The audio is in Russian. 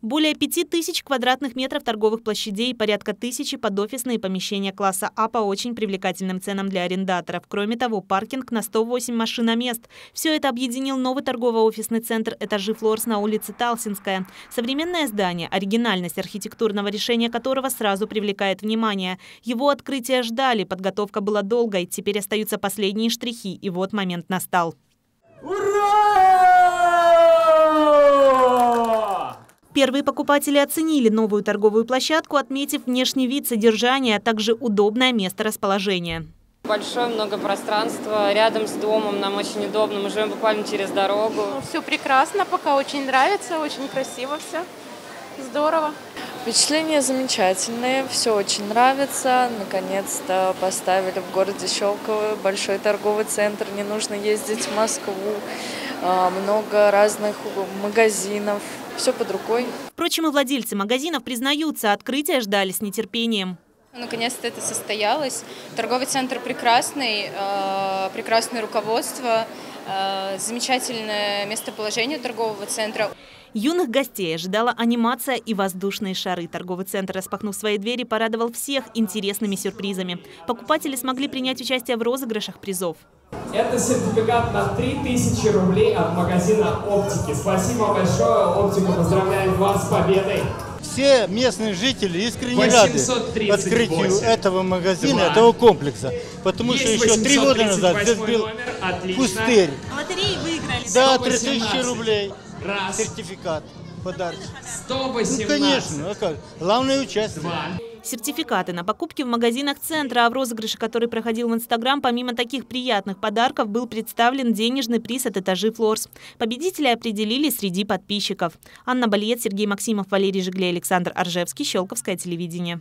Более 5000 квадратных метров торговых площадей и порядка 1000 под офисные помещения класса А по очень привлекательным ценам для арендаторов. Кроме того, паркинг на 108 машиномест. Все это объединил новый торгово-офисный центр «Этажи Floors» на улице Талсинская. Современное здание, оригинальность архитектурного решения которого сразу привлекает внимание. Его открытие ждали, подготовка была долгой, теперь остаются последние штрихи, и вот момент настал. Первые покупатели оценили новую торговую площадку, отметив внешний вид, содержание, а также удобное место расположения. Большое, много пространства, рядом с домом, нам очень удобно, мы живем буквально через дорогу. Все прекрасно, пока очень нравится, очень красиво все, здорово. Впечатления замечательные, все очень нравится. Наконец-то поставили в городе Щелково большой торговый центр, не нужно ездить в Москву, много разных магазинов. Все под рукой. Впрочем, и владельцы магазинов признаются, открытия ждали с нетерпением. Наконец-то это состоялось. Торговый центр прекрасный, прекрасное руководство, замечательное местоположение торгового центра. Юных гостей ожидала анимация и воздушные шары. Торговый центр, распахнув свои двери, порадовал всех интересными сюрпризами. Покупатели смогли принять участие в розыгрышах призов. Это сертификат на 3000 рублей от магазина «Оптики». Спасибо большое, «Оптика». Поздравляем вас с победой! Все местные жители искренне рады открытию этого магазина, этого комплекса. Потому что еще 3 года назад здесь был пустырь. Лотереи выиграли. Да, 3000 рублей. Раз. Сертификат. Подарок. 118. Ну, конечно. А как? Главное участие. 2. Сертификаты на покупки в магазинах центра, а в розыгрыше, который проходил в Инстаграм, помимо таких приятных подарков, был представлен денежный приз от «Этажи Floors». Победителя определили среди подписчиков. Анна Балец, Сергей Максимов, Валерий Жигля, Александр Аржевский, Щелковское телевидение.